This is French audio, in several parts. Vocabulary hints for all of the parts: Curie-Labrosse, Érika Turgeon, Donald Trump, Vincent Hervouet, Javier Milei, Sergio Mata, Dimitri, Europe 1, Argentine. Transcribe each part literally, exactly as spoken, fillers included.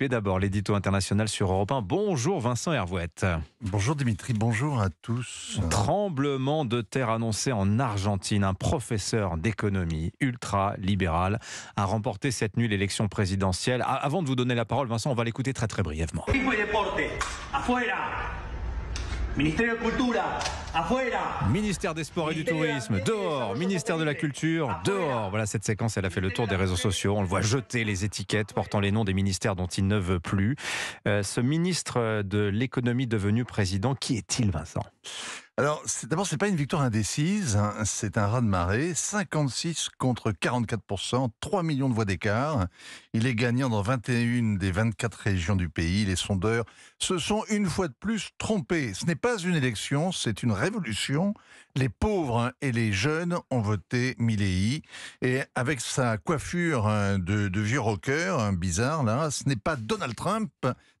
Mais d'abord, l'édito international sur Europe un. Bonjour Vincent Hervouet. Bonjour Dimitri, bonjour à tous. Tremblement de terre annoncé en Argentine. Un professeur d'économie ultra-libéral a remporté cette nuit l'élection présidentielle. Avant de vous donner la parole, Vincent, on va l'écouter très très brièvement. Ministère des Sports et du Tourisme, dehors. Ministère de la Culture, dehors. Voilà, cette séquence, elle a fait le tour des réseaux sociaux. On le voit jeter les étiquettes portant les noms des ministères dont il ne veut plus. Euh, ce ministre de l'économie devenu président, qui est-il, Vincent ? Alors, d'abord, ce n'est pas une victoire indécise, hein, c'est un raz-de-marée. cinquante-six contre quarante-quatre pour cent, trois millions de voix d'écart. Il est gagnant dans vingt et une des vingt-quatre régions du pays. Les sondeurs se sont une fois de plus trompés. Ce n'est pas une élection, c'est une révolution. Les pauvres et les jeunes ont voté Milei. Et avec sa coiffure de, de vieux rocker, bizarre, là, ce n'est pas Donald Trump,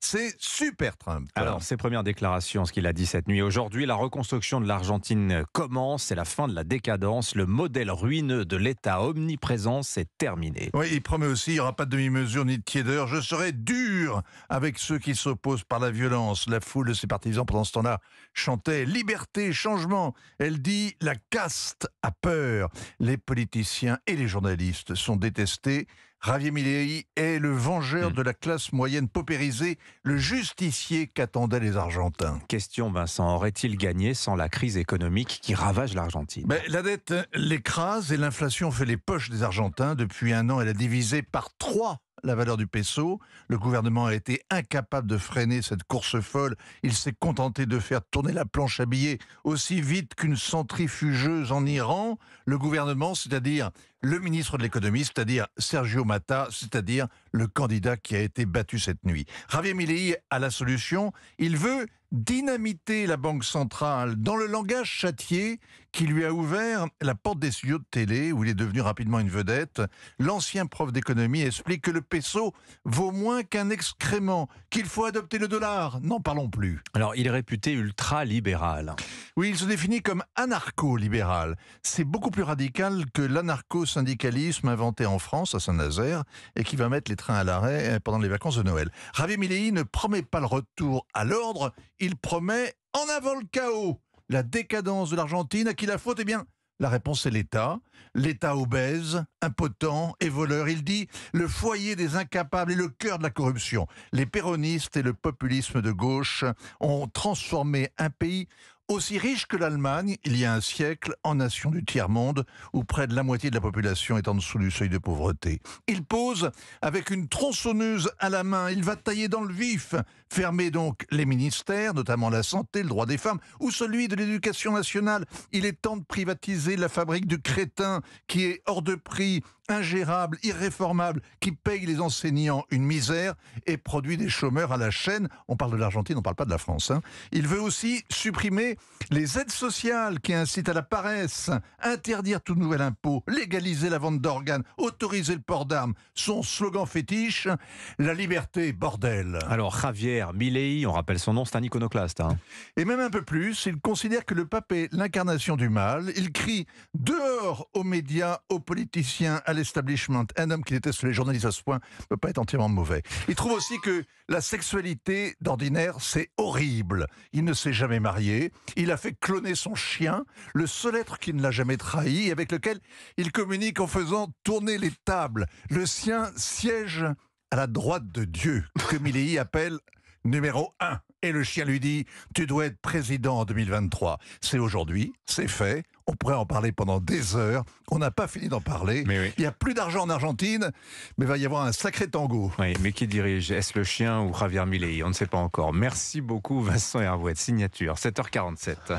c'est Super Trump. Alors, ses premières déclarations, ce qu'il a dit cette nuit. Aujourd'hui, la reconstruction de l'Argentine commence, c'est la fin de la décadence, le modèle ruineux de l'État omniprésent, c'est terminé. Oui, il promet aussi, il n'y aura pas de demi-mesure ni de tiédeur, je serai dur avec ceux qui s'opposent par la violence. La foule de ses partisans pendant ce temps-là chantait liberté, changement. Elle dit, la caste a peur. Les politiciens et les journalistes sont détestés. Javier Milei est le vengeur mmh. de la classe moyenne paupérisée, le justicier qu'attendaient les Argentins. Question Vincent, aurait-il gagné sans la crise économique qui ravage l'Argentine ? Ben, la dette l'écrase et l'inflation fait les poches des Argentins. Depuis un an, elle a divisé par trois la valeur du peso. Le gouvernement a été incapable de freiner cette course folle. Il s'est contenté de faire tourner la planche à billets aussi vite qu'une centrifugeuse en Iran. Le gouvernement, c'est-à-dire le ministre de l'économie, c'est-à-dire Sergio Mata, c'est-à-dire le candidat qui a été battu cette nuit. Javier Milei a la solution. Il veut dynamiter la Banque centrale dans le langage châtié qui lui a ouvert la porte des studios de télé où il est devenu rapidement une vedette. L'ancien prof d'économie explique que le peso vaut moins qu'un excrément, qu'il faut adopter le dollar. N'en parlons plus. Alors, il est réputé ultra-libéral. Oui, il se définit comme anarcho-libéral. C'est beaucoup plus radical que l'anarcho-syndicalisme inventé en France, à Saint-Nazaire, et qui va mettre les trains à l'arrêt pendant les vacances de Noël. Javier Milei ne promet pas le retour à l'ordre, il promet en avant le chaos. La décadence de l'Argentine, à qui la faute ? Eh bien, la réponse est l'État. L'État obèse, impotent et voleur. Il dit le foyer des incapables et le cœur de la corruption. Les péronistes et le populisme de gauche ont transformé un pays aussi riche que l'Allemagne, il y a un siècle, en nation du tiers-monde, où près de la moitié de la population est en dessous du seuil de pauvreté. Il pose avec une tronçonneuse à la main, il va tailler dans le vif. Fermer donc les ministères, notamment la santé, le droit des femmes, ou celui de l'éducation nationale. Il est temps de privatiser la fabrique du crétin, qui est hors de prix, ingérable, irréformable, qui paye les enseignants une misère et produit des chômeurs à la chaîne. On parle de l'Argentine, on ne parle pas de la France, hein. Il veut aussi supprimer les aides sociales qui incitent à la paresse, interdire tout nouvel impôt, légaliser la vente d'organes, autoriser le port d'armes. Son slogan fétiche, la liberté, bordel. Alors Javier Milei, on rappelle son nom, c'est un iconoclaste. Hein. Et même un peu plus, il considère que le pape est l'incarnation du mal. Il crie dehors aux médias, aux politiciens, à l'establishment. Un homme qui déteste les journalistes à ce point ne peut pas être entièrement mauvais. Il trouve aussi que la sexualité d'ordinaire, c'est horrible. Il ne s'est jamais marié. Il a fait cloner son chien, le seul être qui ne l'a jamais trahi, avec lequel il communique en faisant tourner les tables. Le sien siège à la droite de Dieu, que Milei appelle numéro un. Et le chien lui dit « Tu dois être président en deux mille vingt-trois ». C'est aujourd'hui, c'est fait. On pourrait en parler pendant des heures. On n'a pas fini d'en parler. Mais oui. Il n'y a plus d'argent en Argentine, mais il va y avoir un sacré tango. Oui, mais qui dirige ? Est-ce le chien ou Javier Milei ? On ne sait pas encore. Merci beaucoup Vincent Hervouet. Signature, sept heures quarante-sept.